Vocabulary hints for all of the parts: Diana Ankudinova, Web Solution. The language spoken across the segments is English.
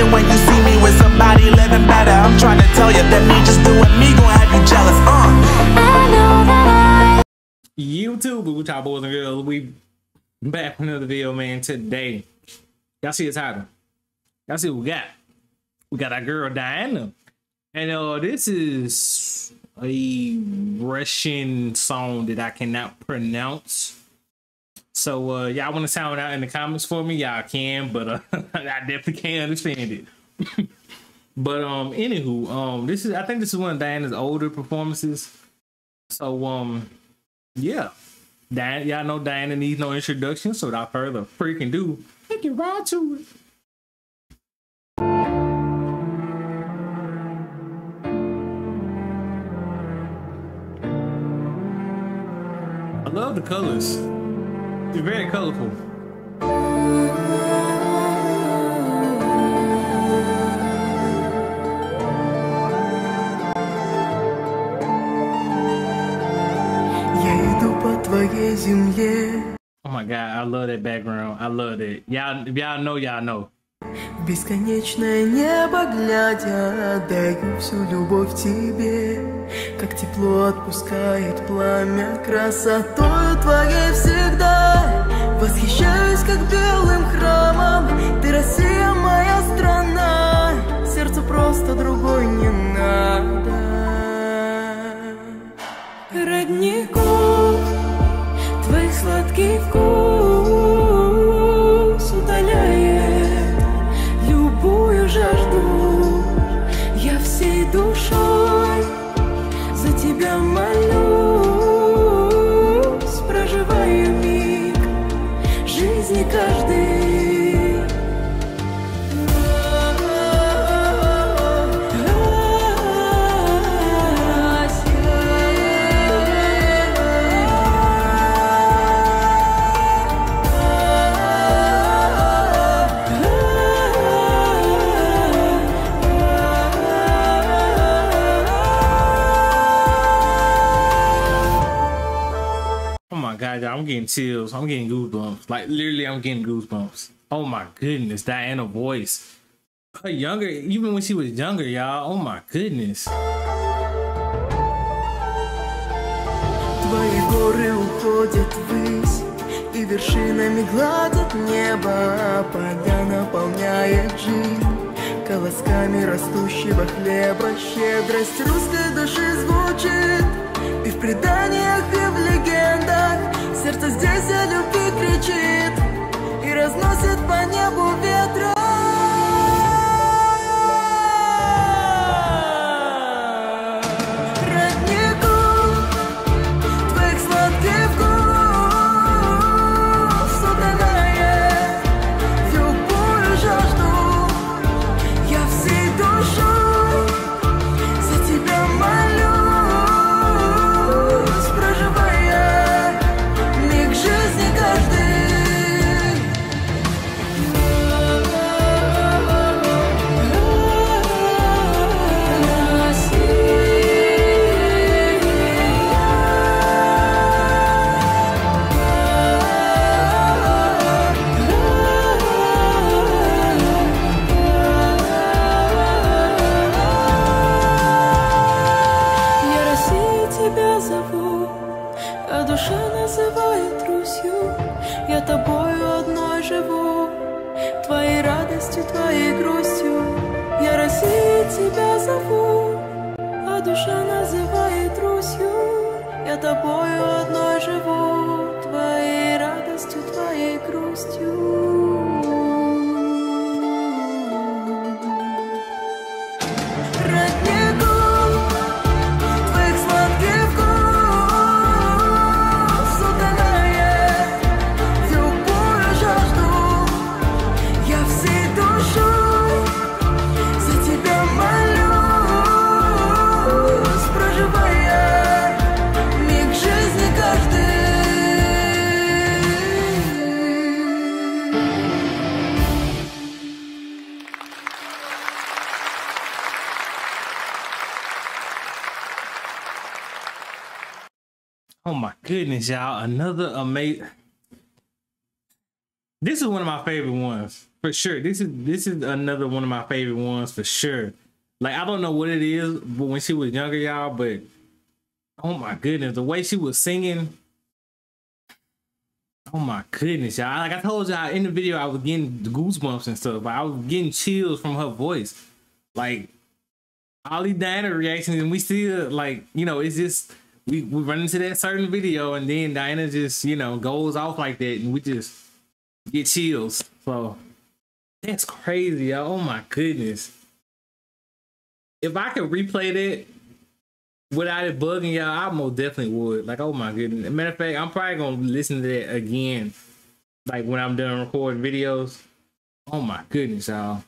even when you see me with somebody living better. I'm trying to tell you that me just doing me gonna have you jealous. I know that YouTube, what's up, boys and girls? We back with another video, man. Today, y'all see the title. Y'all see what we got. We got our girl Diana, and this is a Russian song that I cannot pronounce. So y'all want to sound out in the comments for me, y'all can, but I definitely can't understand it. But anywho, this is, I think this is one of Diana's older performances. So yeah, y'all know Diana needs no introduction, so without further freaking do, we can ride to it. I love the colors. It's very colorful. Oh my God, I love that background. I love it. Y'all know, y'all know. Бесконечное небо глядя, отдаю всю любовь тебе, как тепло отпускает пламя, красотой твоей всегда восхищаюсь, как белым храмом. Ты Россия, моя страна, сердцу просто другой не надо. Родников твой сладкий вкус удаляет жажду, я всей душой за тебя молюсь, проживаю миг жизни каждый. I'm getting chills. I'm getting goosebumps. Like literally, I'm getting goosebumps. Oh my goodness, Diana voice. Her younger, even when she was younger, y'all. Oh my goodness. Твои горы уходят ввысь, и вершинами гладят небо, поля наполняет жизнь колосками растущего хлеба. Щедрость русской души звучит и в преданиях, и в легендах. Сердце здесь о любви кричит и разносит по небу ветра. Oh my goodness, y'all. Another amazing. This is one of my favorite ones. For sure. This is another one of my favorite ones for sure. Like, I don't know what it is, but when she was younger, y'all, but oh my goodness, the way she was singing. Oh my goodness, y'all. Like I told y'all in the video, I was getting goosebumps and stuff, but I was getting chills from her voice. Like all these Diana reactions, and we still, like, you know, it's just we run into that certain video and then Diana just, you know, goes off like that and we just get chills. So that's crazy, y'all. Oh my goodness. If I could replay that without it bugging y'all, I most definitely would. Like, oh my goodness. Matter of fact, I'm probably gonna listen to that again, like when I'm done recording videos. Oh my goodness, y'all.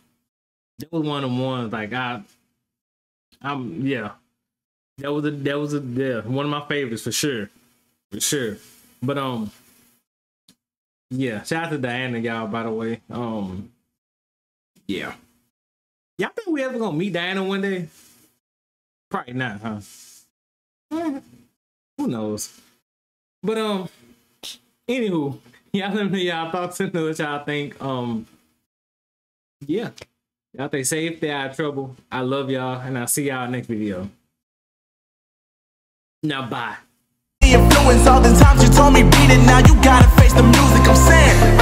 That was one of the ones, like, I'm yeah. That was one of my favorites for sure. For sure. But yeah, shout out to Diana, y'all, by the way. Yeah. Y'all think we ever gonna meet Diana one day? Probably not, huh? Who knows? But anywho, y'all let me know y'all thoughts and know what y'all think. Yeah. Y'all stay safe, stay out of trouble. I love y'all, and I'll see y'all next video. Now bye. The influence all the times you told me beat it, now you gotta face the music, I'm saying.